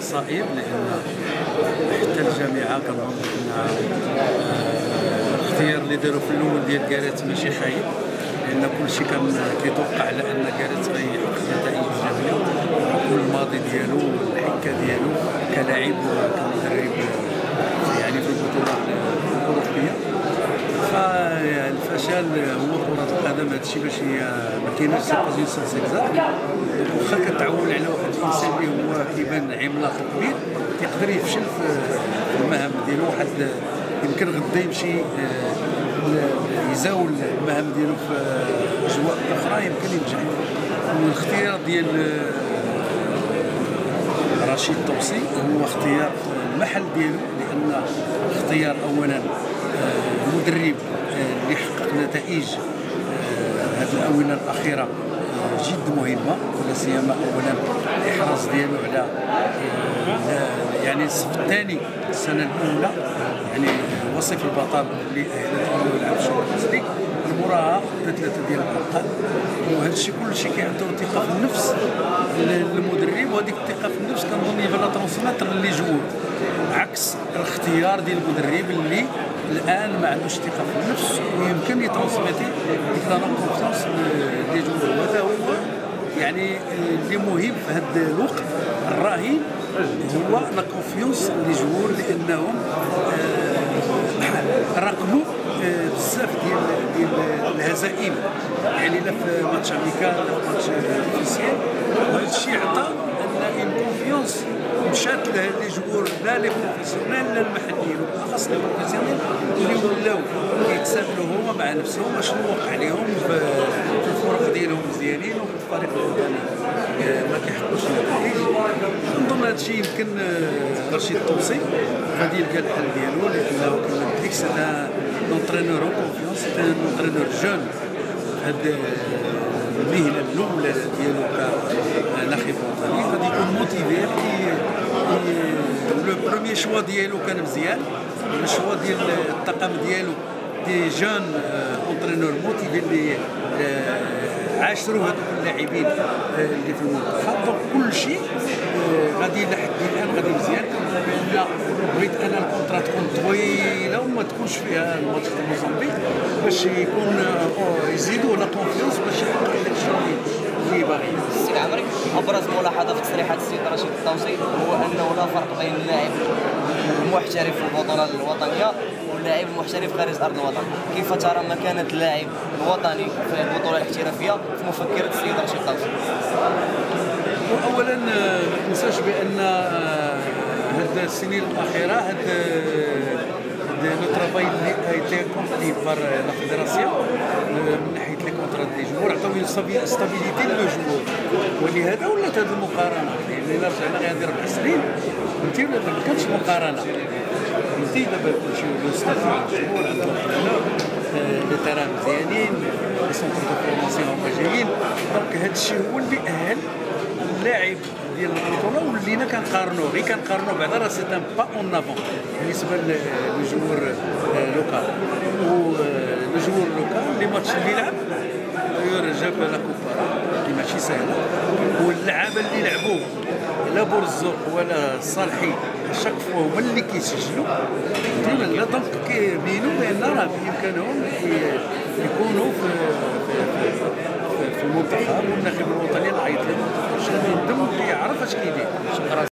صعيب، لأن حتى الجامعة كنظن أن الاختيار اللي داروا في الأول ديال كارث ماشي خايب، لأن كلشي كان كيتوقع على أن كارث غيحقق نتائج إيجابية، وكل الماضي ديالو والحكة ديالو كلاعب وكمدرب يعني في البطولة الأوروبية. الفشل هو كرة القدم، هادشي باش هي مكايناش سي بوزيسيون سيكزاكت، واخا كتعول على واحد الانسان اللي هو كيبان عملاق كبير يقدر يفشل في المهام ديالو. واحد يمكن غدا يمشي يزاول المهام ديالو في اجواء اخرى يمكن ينجح. والاختيار ديال رشيد طوسي هو اختيار المحل ديالو، لان اختيار اولا مدرب اللي حقق نتائج هذه الآونة الأخيرة جد مهمة، ولا سيما أولا الإحراز ديالو على يعني الصف الثاني السنة الأولى، يعني وصف البطل اللي أهلته يلعب شهر التسليك المراهقة ثلاثة ديال الأبطال. وهذا الشيء كلشي كيعطيو ثقة في النفس للمدرب، وهذيك الثقة في النفس كنظن هي في لا ترونسماتر اللي جوه، عكس الاختيار ديال المدرب اللي الان ما عندوش ثقه في النفس ويمكن يترونسميتي ديك لا كونفونس ديال الجمهور. هذا هو يعني اللي مهم في هذا الوقت الراهن، هو لا كونفونس ديال الجمهور، لانهم راقموا بزاف ديال الهزائم، يعني لا في ماتش امريكان لا في ماتش فرنسيين. وهذا الشيء عطى ان الكونفونس مشات لها لي جمهور لا لي بروفيسيونيل لا المحليين، بالاخص لي بروفيسيونيل اللي ولاو كيتساءلوا هما مع نفسهم واش وقع لهم في الفرق ديالهم مزيانين وفي الفريق الوطني ما كيحققوش النتائج. نظن هذا الشيء يمكن رشيد الطوسي غادي يلقى الحل ديالو، لانه كما قلت لك سي ان اونترينور اون كونفيونس، سي ان اونترينور جون هذا المهنه الاولى ديالو كناخب وطني، غادي يكون موتيفي. لو بروميي شوا ديالو كان مزيان، الشوا ديال الطاقم ديالو دي جون اونترينور موتيفي اللي عاشروا هذوك اللاعبين اللي في المنتخب. دونك كلشي غادي لحد الان غادي مزيان. بغيت انا الكونترا تكون طويله وما تكونش فيها الماتش ديال موزامبيك باش يكون يزيدوا لا كونفيونس باش يحقق داك الشيء اللي باغي. السيد عمري، ابرز ملاحظه في تصريحات السيد رشيد الطوسي هو انه لا فرق بين اللاعب المحترف في البطوله الوطنيه واللاعب المحترف خارج ارض الوطن. كيف ترى مكانه اللاعب الوطني في البطوله الاحترافيه في مفكره السيد رشيد الطوسي؟ اولا ما تنساش بان هاد السنين الاخيره هاد لو طرافاي اللي ايتي كومبلي بار لا فيدراسيون من ناحيه لي كونترات ديال الجمهور عطاو ستابيليتي للجمهور، ولهذا ولات هاد المقارنه. يعني الا رجعنا غير هاد 4 سنين فهمتي ما كانتش مقارنه، فهمتي. دابا كلشي ولات ستابيليتي للجمهور، عندنا لي تيران مزيانين، لي سونتر دو فورماسيون هما جايين. دونك هاد الشيء هو اللي اهل اللاعب ديال البطوله، ولينا كنقارنوه غير كنقارنوه بعدا راه سي ان با اون افون بالنسبه للجمهور لوكال. والجمهور لوكال لي ماتش اللي لعب جاب لا كوبا اللي ماشي سهله، واللعابه اللي لعبوا لا بورزوق ولا صالحي شاك فوا هما اللي كيسجلوا ديما. دونك كيبينوا بان راه بامكانهم يكونوا في المنتخب والناخب الوطني العيط لهم باش ينضم ويعرف اش كيدير.